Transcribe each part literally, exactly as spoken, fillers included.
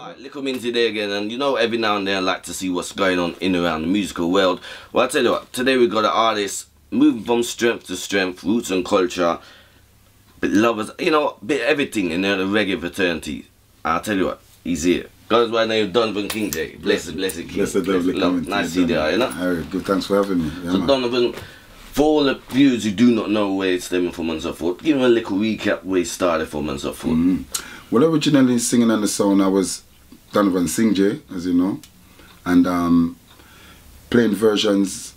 Alright, Little Minzy there again, and you know every now and then I like to see what's going on in and around the musical world. Well, I tell you what, today we've got an artist moving from strength to strength, roots and culture, bit lovers, you know, bit everything in the reggae fraternity. I'll tell you what, he's here. Goes by the name of Donovan Kingjay. Blessed, blessed King. Blessed, lovely love. Nice to see you there, you know? Harry, good, thanks for having me. Yeah, so man. Donovan, for all the viewers who do not know where it's stemming from and so forth, give him a little recap where he started from and so forth. Mm-hmm. Well, originally singing on the sound, I was Donovan Kingjay, as you know, and um, playing versions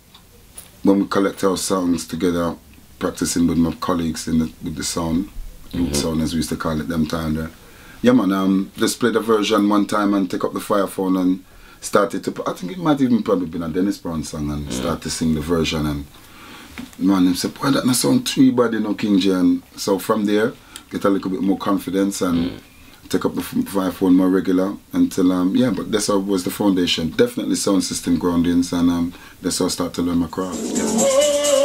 when we collect our songs together, practicing with my colleagues in the, with the sound, mm-hmm. sound as we used to call it them time there. Yeah man, um, just played a version one time and take up the fire phone and started to, I think it might even probably been a Dennis Brown song and yeah. started to sing the version and man, him said, boy that not sound too bad, you know, Kingjay, and so from there, get a little bit more confidence and yeah. take up the fire phone more regular until, um, yeah, but that's how was the foundation. Definitely sound system groundings and um, that's how I started to learn my craft. Yeah.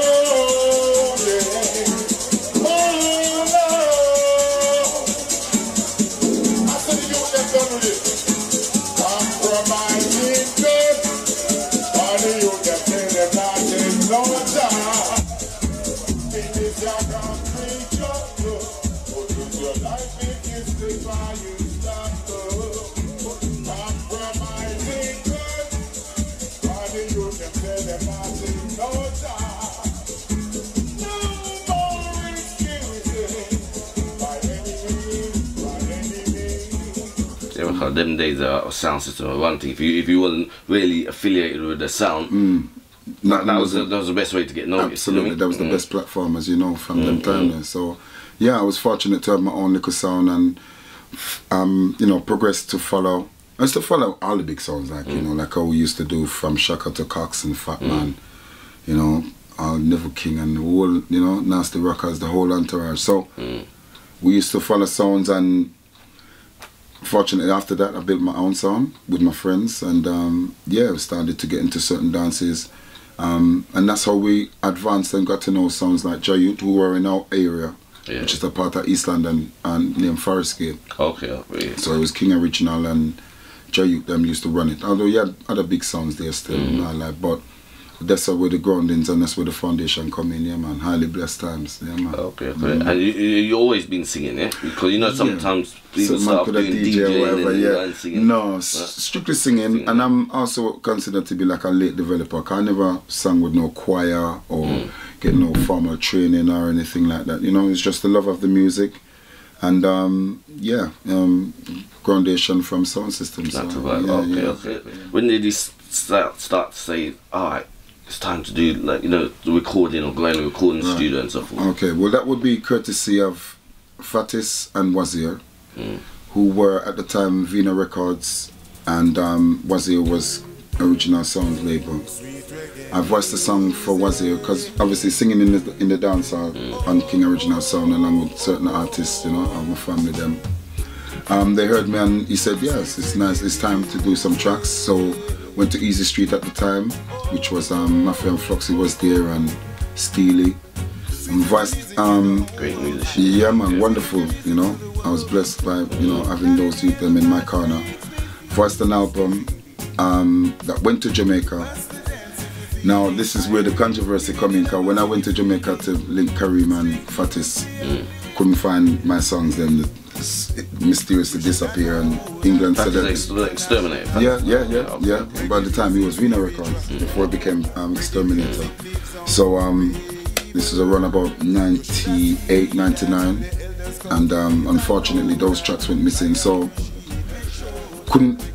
Them days a sound system one thing if you if you weren't really affiliated with the sound mm. that, that was the, that was the best way to get noticed. Absolutely, you know I mean? That was the mm. best platform, as you know, from mm. them time there. So yeah, I was fortunate to have my own little sound and um you know progress to follow. I used to follow all the big sounds, like mm. you know like how we used to do from Shaka to Cox and Fat mm. Man, you know, uh, Neville King and the whole, you know, Nasty Rockers, the whole entourage. So mm. we used to follow sounds and fortunately after that I built my own sound with my friends and um, yeah, started to get into certain dances um, and that's how we advanced and got to know sounds like Jayut, who were in our area, yeah. which is a part of East London and named Forest Gate. Okay. Yeah. So it was King Original and Jayut them used to run it, although you had other big sounds there still mm. in our life, but that's where the groundings and that's where the foundation come in, yeah man. Highly blessed times, yeah man. Okay, great. Mm. And you, you always been singing, yeah? Because you know sometimes yeah. people so start doing D J, D J or whatever, and yeah. And singing. No, right? Strictly singing, singing, and I'm also considered to be like a late developer. I never sang with no choir or mm. get no formal training or anything like that. You know, it's just the love of the music. And um, yeah, um, groundation from sound systems. That's so, right. Yeah, okay, yeah. okay. When did you start, start to say, all right, it's time to do, like, you know, the recording or going to recording right. studio and so forth? Okay, well that would be courtesy of Fatis and Wazir, mm. who were at the time Vina Records, and um, Wazir was Original Sound Label. I voiced the song for Wazir because obviously singing in the, in the dance hall mm. on King Original Sound along with certain artists, you know, and my family them. Um, they heard me and he said, yes, it's nice, it's time to do some tracks. So went to Easy Street at the time, which was um, Mafia and Foxy was there and Steely. And voiced, um, great musician. Yeah man, yeah. wonderful, you know. I was blessed by, you know, having those youth them in my corner. Voiced an album um, that went to Jamaica. Now this is where the controversy come in, because when I went to Jamaica to link Kareem and Fatis, mm. couldn't find my songs then. It mysteriously disappeared and England that said that ex the Exterminator. Yeah, yeah, yeah, yeah. yeah. Okay. By the time it was Vina Records, mm. before it became um, Exterminator. So um, this was around about ninety-eight, ninety-nine, and um, unfortunately those tracks went missing. So couldn't.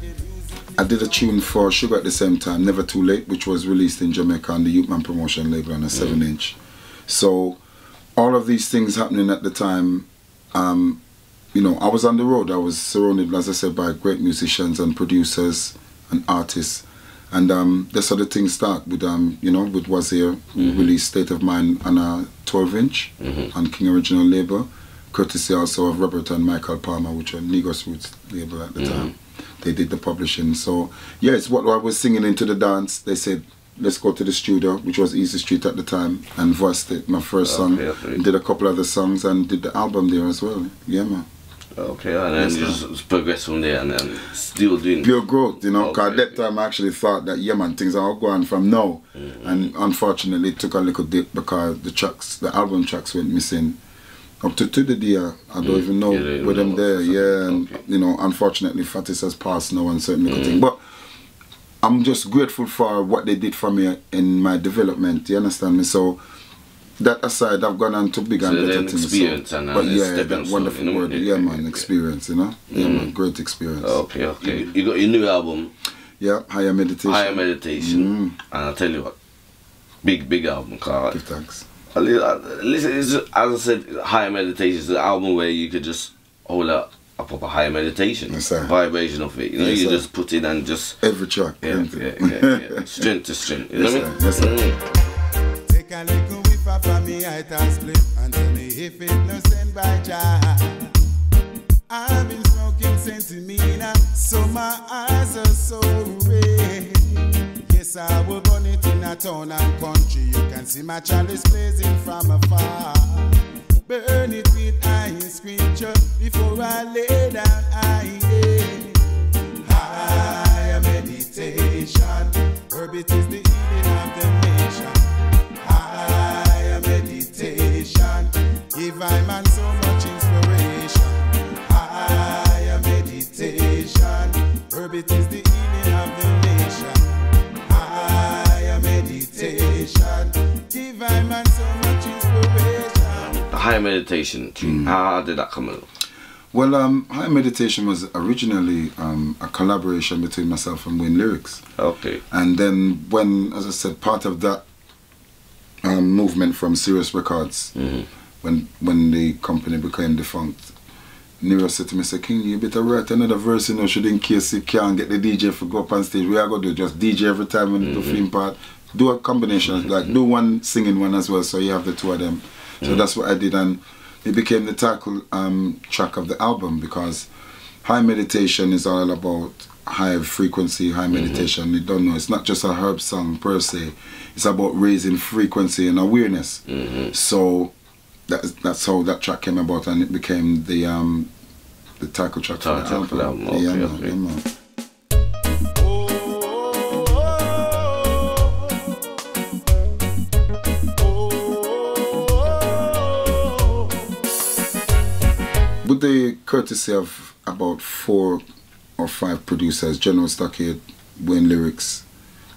I did a tune for Sugar at the same time, Never Too Late, which was released in Jamaica on the Youth Man Promotion label on a mm. seven inch. So all of these things happening at the time. Um, You know, I was on the road. I was surrounded, as I said, by great musicians and producers and artists, and um, that's how the things start with um, you know, with Wazir, mm-hmm. released State of Mind on a twelve inch mm-hmm. on King Original label, courtesy also of Robert and Michael Palmer, which were Negros Roots label at the mm-hmm. time. They did the publishing. So yeah, it's what I was singing into the dance. They said, let's go to the studio, which was Easy Street at the time, and voiced it, my first okay, song. Okay. Did a couple other songs and did the album there as well. Yeah man. Okay, and then you just, just progress from there and then still doing pure growth, you know, because okay. at that time I actually thought that, yeah man, things are going from now. Mm-hmm. And unfortunately it took a little dip because the tracks, the album tracks went missing. Up to, to the day, I don't mm. even know yeah, with them there, yeah. And, okay. you know, unfortunately, Fatis has passed now and certain little mm. thing. But I'm just grateful for what they did for me in my development, you understand me? So, that aside, I've gone on to big so and better things. Experience so, and but yeah, that wonderful word, know? yeah, man, experience, you know? Yeah, mm. man, great experience. Okay, okay. Mm. You got your new album? Yeah, Higher Meditation. Higher Meditation. Mm. And I'll tell you what, big, big album, Carl. Thanks. Listen, it's just, as I said, Higher Meditation is an album where you could just hold up a proper higher meditation, yes, vibration of it. You know, yes, you sir. just put it and just every track, yeah, yeah, yeah, yeah, yeah. strength to strength. You yes, know what yes, I mean? Yes, Take a little whiff up from me, I split, and tell me if it no sent by Jah. I've been smoking since Mina, so my eyes are so red. I will run it in a town and country. You can see my chalice blazing from afar. Burn it with iron scripture before I lay down I aim. Higher meditation, orbit is the healing of the nation. Higher meditation, give I man so much inspiration. Higher meditation, orbit is the healing of the nation. Give I man so much inspiration. The Higher Meditation tune, mm. how did that come out? Well, um, Higher Meditation was originally um, a collaboration between myself and Wayne Lyrics. Okay. And then when, as I said, part of that um, movement from Sirius Records, mm. when when the company became defunct, Nero said to me, said, King, you better write another verse, you know, should in case you can't get the D J for go up on stage. We are going to do just D J every time when mm-hmm. the film part. Do a combination, mm-hmm. like do one singing one as well, so you have the two of them. So mm-hmm. that's what I did, and it became the title um, track of the album, because high meditation is all about high frequency, high meditation. Mm-hmm. You don't know, it's not just a herb song per se. It's about raising frequency and awareness. Mm-hmm. So that's that's how that track came about, and it became the um the title track for the album. album. Okay, yeah, okay. Man, yeah, man. With the courtesy of about four or five producers, General Stockade, Wayne Lyrics,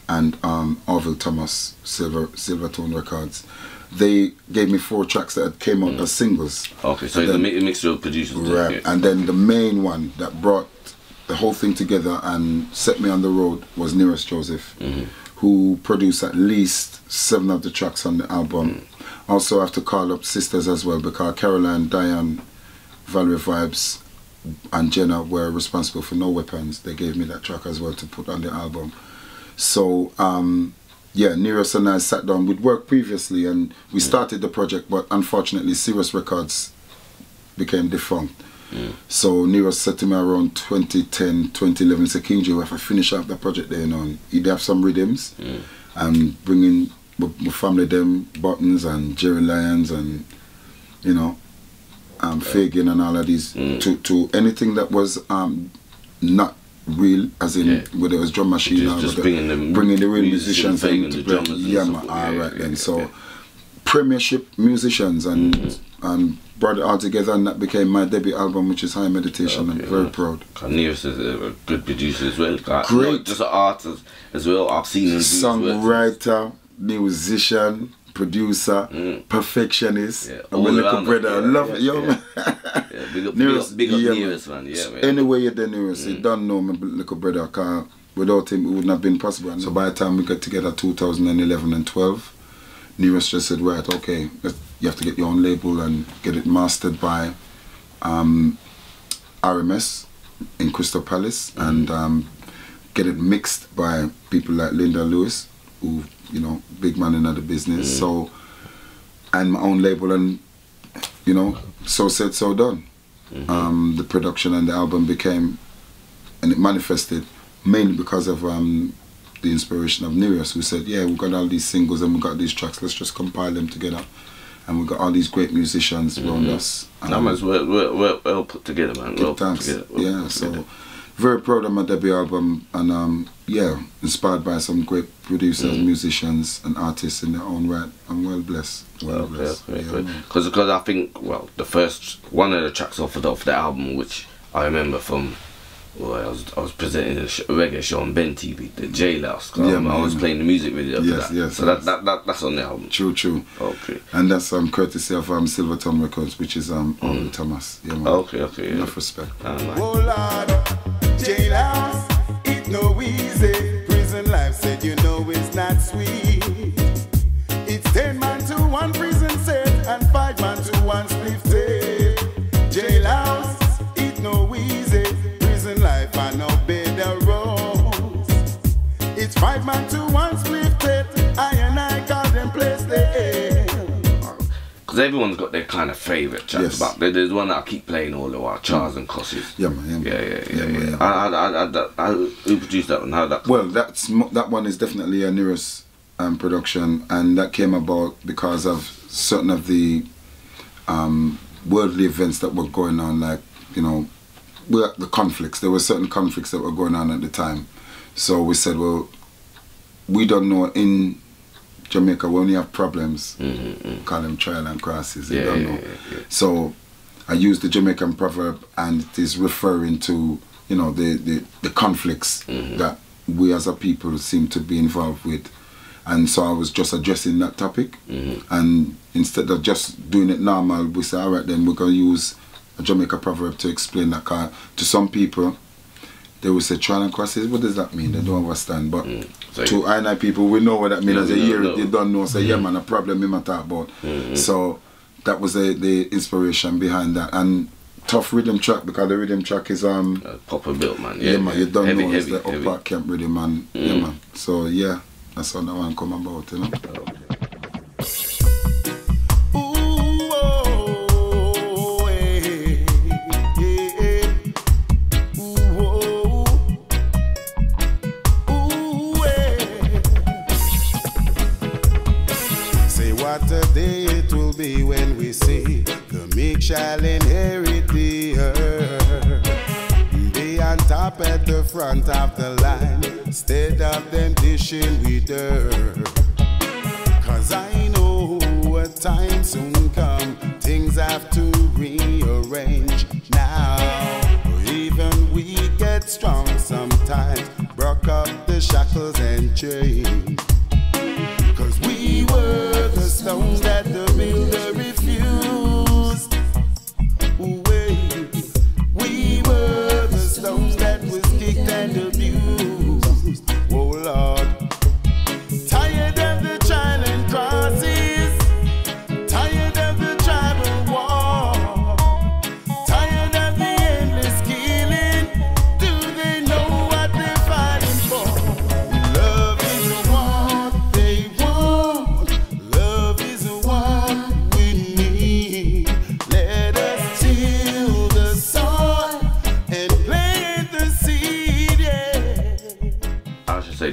and um, Orville Thomas, Silver Silvertone Records, they gave me four tracks that came out mm. as singles. Okay, so the mixture of producers. Right, yeah. And then the main one that brought the whole thing together and set me on the road was Nearest Joseph, mm-hmm. who produced at least seven of the tracks on the album. Mm. Also, I have to call up sisters as well, because Caroline, Diane, Valerie Vibes and Jenna were responsible for No Weapons. They gave me that track as well to put on the album. So, um, yeah, Neros and I sat down. We'd worked previously and we yeah. started the project, but unfortunately Sirius Records became defunct. Yeah. So Neros said to me around twenty ten, twenty eleven, he said, Kingjay, if I finish up that project there, you know, he'd have some rhythms yeah. and bring in my family, them Buttons and Jerry Lyons and, you know, Um, Fagin and all of these mm. to, to anything that was um, not real, as in yeah. whether it was drum machine just, or just bringing, the, bringing the real musicians in to play. Yeah, man, all right yeah, yeah, then. Yeah, so yeah. premiership musicians and mm. and brought it all together, and that became my debut album, which is High Meditation. Okay, I'm very yeah. proud. Neos is a good producer as well. Great, no, just an artist as well. I've seen him songwriter, musician, producer, mm. perfectionist, yeah, and my little brother, I love it, yo man. Big up Nearest, big up yeah, Nearest man, yeah man. Anyway, you're the Nearest, mm. you don't know my little brother, because without him it wouldn't have been possible. So by the time we got together two thousand eleven and twelve, Nearest just said, right, okay, you have to get your own label and get it mastered by um, R M S in Crystal Palace, mm. and um, get it mixed by people like Linda Lewis, who, you know, big man in other business. Mm. So, and my own label, and you know, so said, so done. Mm-hmm. Um, the production and the album became, and it manifested mainly because of um, the inspiration of Nearest, who said, yeah, we've got all these singles and we've got these tracks, let's just compile them together and we've got all these great musicians mm-hmm. around us. That was well, well, well, well put together, man. Well put together. Well yeah, put together. So very proud of my debut album, and um, yeah, inspired by some great producers, mm. musicians, and artists in their own right. I'm well blessed. Well, well blessed. Because yeah, because I think well, the first one of the tracks offered off the album, which I remember from, well, I was I was presenting a, sh a reggae show on Ben T V, the Jailhouse. Yeah, um, I was playing the music video yes, for that. Yes, so yes. That, that that that's on the album. True, true. Okay. And that's um courtesy of um Silverton Records, which is um mm. Orville Thomas. Yeah, man. Okay, okay. Enough yeah. respect. Oh Lord. Jailhouse, it no easy. Prison life said you know it's not sweet. It's ten man to one prison set and five man to one split set. Jailhouse, it no easy. Prison life and no better roads. It's five man to one split set. I and I got them place there. Because everyone's got their kind of favourite tracks, yes. but there's one that I keep playing all the while, Charles mm. and Cosses. Yeah, man, yeah, man. Yeah, yeah, yeah. yeah, yeah, yeah. yeah. I, I, I, I, I, who produced that one? How that? Well, that's that one is definitely a Nero's um, production, and that came about because of certain of the um, worldly events that were going on, like you know, the conflicts. There were certain conflicts that were going on at the time, so we said, well, we don't know in Jamaica, when you have problems, mm -hmm. call them trial and crosses, you yeah, don't know. Yeah, yeah. So I use the Jamaican proverb, and it is referring to, you know, the, the, the conflicts mm -hmm. that we as a people seem to be involved with. And so I was just addressing that topic. Mm -hmm. And instead of just doing it normal, we said, all right, then we're going to use a Jamaica proverb to explain that. Car. To some people, they will say trial and crosses, what does that mean? They don't understand. But mm. so to I and I people, we know what that means. As they hear it, they don't know. So mm. yeah, man, a problem we might talk about. Mm-hmm. So that was the, the inspiration behind that. And tough rhythm track, because the rhythm track is um uh, proper built, man. Yeah, yeah man, you don't heavy, know heavy, it's the upper camp rhythm, man. Mm. Yeah, man. So yeah, that's how that one come about, you know. Okay. Shall inherit the earth. Be on top at the front of the line, instead of them dishing with dirt. Cause I know a time soon come, things have to rearrange now. Even we get strong sometimes, broke up the shackles and chains. Cause we were the stones that the builder refused.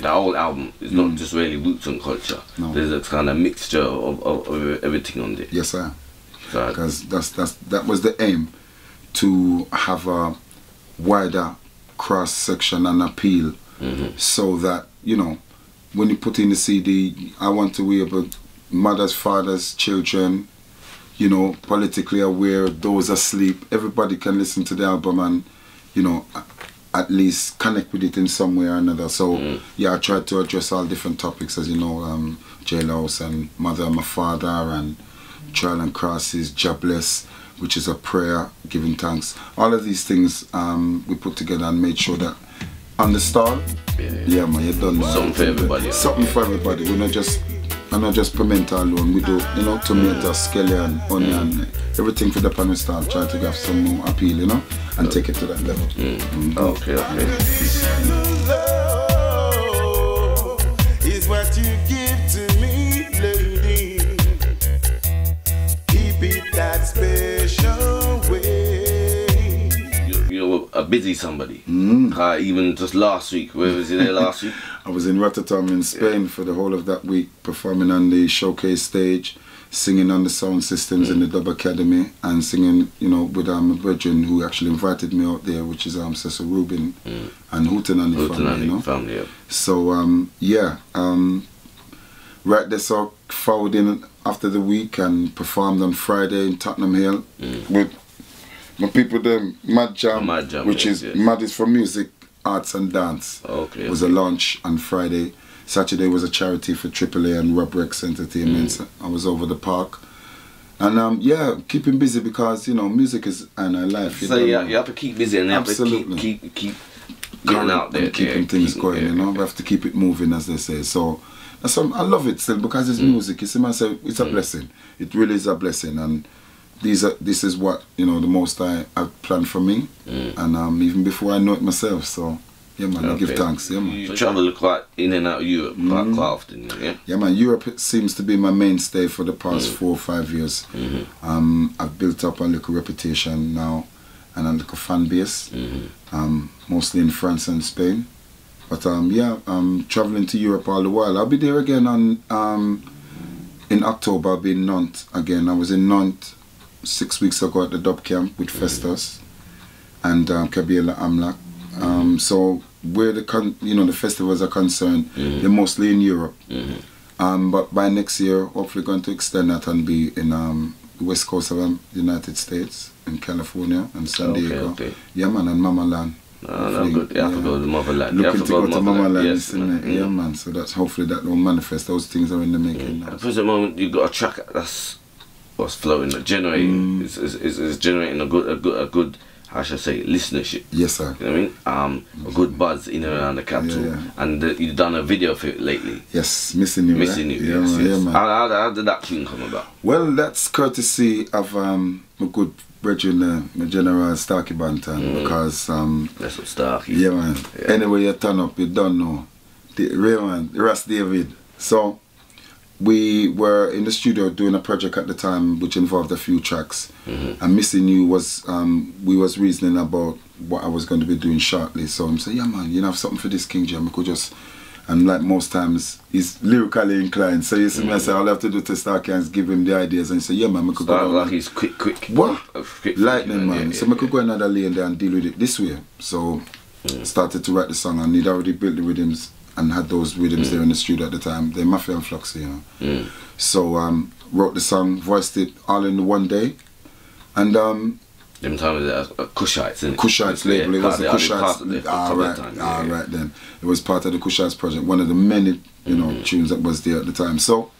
The whole album is mm. not just really roots and culture. No. There's a kind of mixture of, of, of everything on there. Yes, sir. Because that's that's that was the aim, to have a wider cross section and appeal, mm-hmm. so that you know when you put in the C D, I want to be about mothers, fathers, children, you know, politically aware, those asleep. Everybody can listen to the album and you know, at least connect with it in some way or another. So mm. yeah, I tried to address all different topics, as you know, um, Jailhouse and Mother and My Father and Trial and Crosses, Jobless, which is a prayer, giving thanks. All of these things um, we put together and made sure that on the start, yeah, yeah. yeah man, you done something for everybody. Something yeah. for everybody. We're not just, I'm not just pimento alone. We do, you know, tomato, mm. scallion, onion, mm. everything for the pan style. Try to have some more appeal, you know, and okay. take it to that level. Mm. Mm. Okay, okay. Is what you give to me, lady. Keep it that special way. You're, you're a busy somebody. Mm. Uh, even just last week, where was you there last week? I was in Rotterdam in Spain yeah. for the whole of that week, performing on the showcase stage, singing on the sound systems in the Dub Academy and singing, you know, with um, my brethren who actually invited me out there, which is um, Cecil Rubin mm. and Houghton and the family, you know. Family, yeah. So, um, yeah, um, right there, so followed in after the week and performed on Friday in Tottenham Hill mm. with my people there, Mad Jam, Mad Jam which is, yes. Mad is for music, arts and dance. Okay. It was okay. a launch on Friday. Saturday was a charity for triple A and Robrex Entertainment. Mm. I was over the park. And um, yeah, keeping busy because, you know, music is in our life. You so know? You, have, you have to keep busy and you Absolutely. have to keep, keep, keep going out there. And keeping there, things keep, going, there, you know. There. We have to keep it moving, as they say. So, so I love it still because it's mm. music. It's, it's a mm. blessing. It really is a blessing. And these are, this is what, you know, the most I have planned for me. Mm. And um, even before I know it myself, so... Yeah man, okay. I give thanks, yeah man. You travel quite in and out of Europe mm. quite, quite often, yeah? Yeah man, Europe seems to be my mainstay for the past mm. four or five years. Mm-hmm. um, I've built up a little reputation now and a little fan base, mm-hmm. um, mostly in France and Spain. But um, yeah, I'm travelling to Europe all the while. I'll be there again on, um, in October, I'll be in Nantes again. I was in Nantes six weeks ago at the Dub Camp with Festus mm-hmm. and um, Kabila Amlak. Um, so where the con you know the festivals are concerned, mm-hmm. they're mostly in Europe. Mm-hmm. um, but by next year, hopefully, going to extend that and be in um, the west coast of um, the United States, in California and San okay, Diego. Okay. Yeah, man, and Mamaland. No, no, good. You yeah. have to go to Mamaland. Looking to go to Mamaland, yes, isn't it? Mm-hmm. Yeah, man. So that's hopefully that will manifest. Those things are in the making. Mm-hmm. At present moment, you got a track that's what's flowing, that generating, mm. is, is, is, is generating a good, a good, a good. I should say listenership. Yes, sir. You know what I mean? Um, exactly. A good buzz in and around the capital, yeah, yeah. and uh, you've done a video for it lately. Yes, Missing You. Missing You. Yeah, yes, man, yes. Yeah, man. How, how, how did that tune come about? Well, that's courtesy of um, my good brethren, uh, my General Stockade Bantan, mm. because um, that's what Starkey. Yeah, man. Yeah. Anyway, you turn up, you don't know. The real man, Ras David. So we were in the studio doing a project at the time which involved a few tracks mm-hmm. and Missing You was um we was reasoning about what I was going to be doing shortly, so I'm saying, yeah man, you know, have something for this King Jam, we could just, and like most times he's lyrically inclined, so you see mm-hmm. me, I say all I have to do to start is give him the ideas and say yeah man, we could start go like he's quick quick what quick lightning man, yeah, yeah, so I yeah. could go another lane there and deal with it this way, so mm-hmm. started to write the song and he'd already built the rhythms and had those rhythms mm. there in the studio at the time. They're Mafia and Foxy, you know. Mm. So um, wrote the song, voiced it all in one day, and um, them times it was Kushites, isn't it? Kushites label. It was the Kushites. All right, all right then. It was part of the Kushites project. One of the many, you know, mm. tunes that was there at the time. So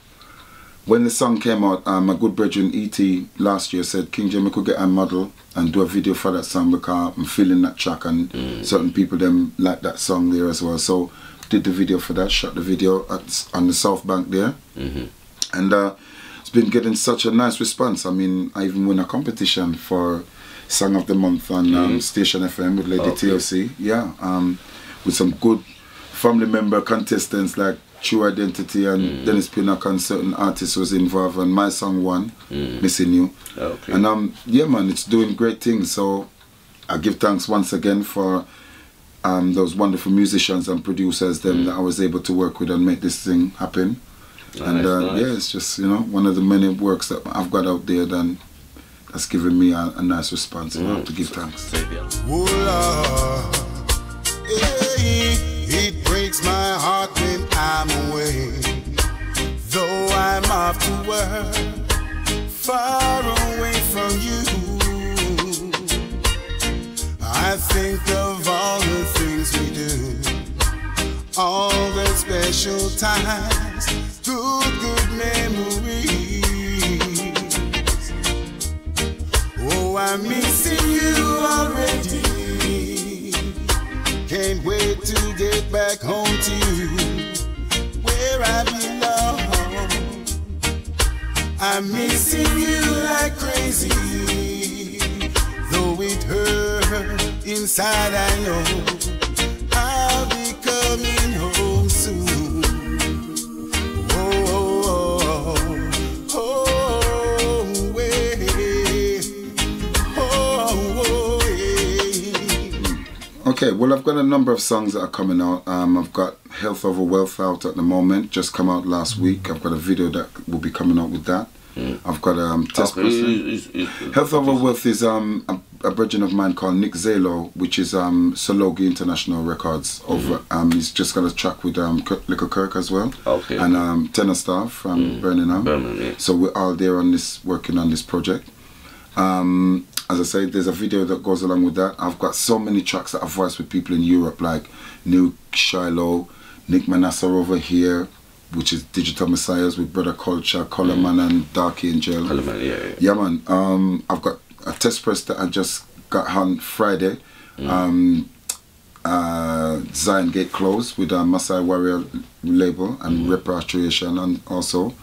when the song came out, um, my good brethren E T last year said, King Jimmy could get a model and do a video for that song because I'm feeling that track and mm. certain people them like that song there as well. So did the video for that, shot the video at, on the South Bank there mm-hmm. and uh, it's been getting such a nice response. I mean, I even won a competition for Song of the Month on mm-hmm. um, Station F M with Lady okay. T L C, yeah, um, with some good family member contestants like True Identity and mm-hmm. Dennis Pinnock and certain artists was involved, and my song won, mm-hmm. Missing You, okay. and um, yeah man, it's doing great things, so I give thanks once again for Um, those wonderful musicians and producers them mm. that I was able to work with and make this thing happen. Nice, and uh, nice. yeah, it's just, you know, one of the many works that I've got out there then that's given me a, a nice response. Mm. I have to give thanks. It breaks my heart when I'm away, though I'm off to work, far away from you. I think of all the things we do, all the special times, through good memories. Oh, I'm missing you already. Can't wait to get back home to you, where I belong. I'm missing you like crazy, though it hurts. Inside I know I'll be coming home soon. Oh, oh, oh, oh, way. Oh, oh, oh, okay, well I've got a number of songs that are coming out. Um, I've got Health Over Wealth out at the moment, just come out last week. I've got a video that will be coming out with that. Mm. I've got um, test okay. person. It's, it's, it's, Health Over Wealth is um, a, a brethren of mine called Nick Zalo, which is um, Sologi International Records. Over, mm. um, he's just got a track with um, Little Kirk as well, okay. and um, Tenor Star from mm. Birmingham. Birmingham yeah. So we're all there on this, working on this project. Um, as I say, there's a video that goes along with that. I've got so many tracks that I've voiced with people in Europe, like New Shiloh, Nick Manasseh over here, which is Digital Messiahs with Brother Culture, Color Man mm. and Dark Angel. Color Man, yeah, yeah. Yeah, man. Um, I've got a test press that I just got on Friday. Mm. Um, uh, Zion Gate Close with a Maasai Warrior label and mm. Repatriation, and also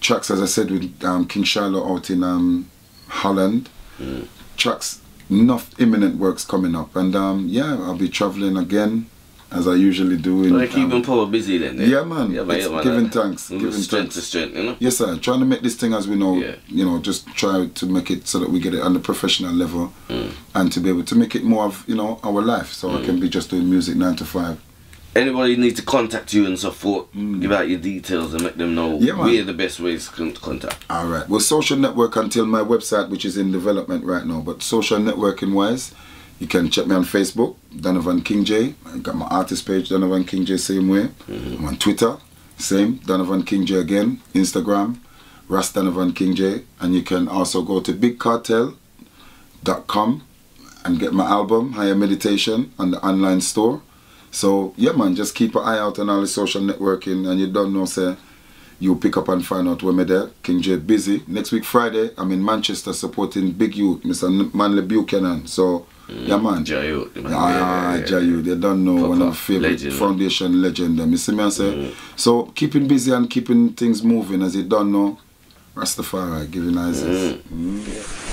tracks, as I said, with um, King Shiloh out in um, Holland. Mm. Tracks, enough imminent works coming up, and um, yeah, I'll be traveling again. As I usually do. In, so they keep them um, power busy then, then? Yeah, man. Yeah, man, yeah, man giving thanks. Giving strength thanks. to strength, you know? Yes, sir. Trying to make this thing, as we know, yeah. you know, just try to make it so that we get it on the professional level mm. and to be able to make it more of, you know, our life. So mm. I can be just doing music nine to five. Anybody need to contact you and so forth, mm. give out your details and make them know yeah, where the best ways to contact. All right. Well, social network until my website, which is in development right now, but social networking wise, you can check me on Facebook, Donovan Kingjay. I've got my artist page, Donovan Kingjay, same way. Mm-hmm. I'm on Twitter, same, Donovan Kingjay again. Instagram, Ras Donovan Kingjay. And you can also go to big cartel dot com and get my album, Higher Meditation, on the online store. So, yeah, man, just keep an eye out on all the social networking. And you don't know, say, you pick up and find out where me there. Kingjay busy. Next week, Friday, I'm in Manchester supporting Big Youth, Mister Manley Buchanan. So, Mm. Yeah, man. Jayut. Man. Ah, yeah, yeah, yeah. Jayut. They don't know Papa. One of favorite legend, foundation legend. You see me, I say. Mm. So, keeping busy and keeping things moving, as you don't know, Rastafari, giving eyes. Mm. Mm. Yeah.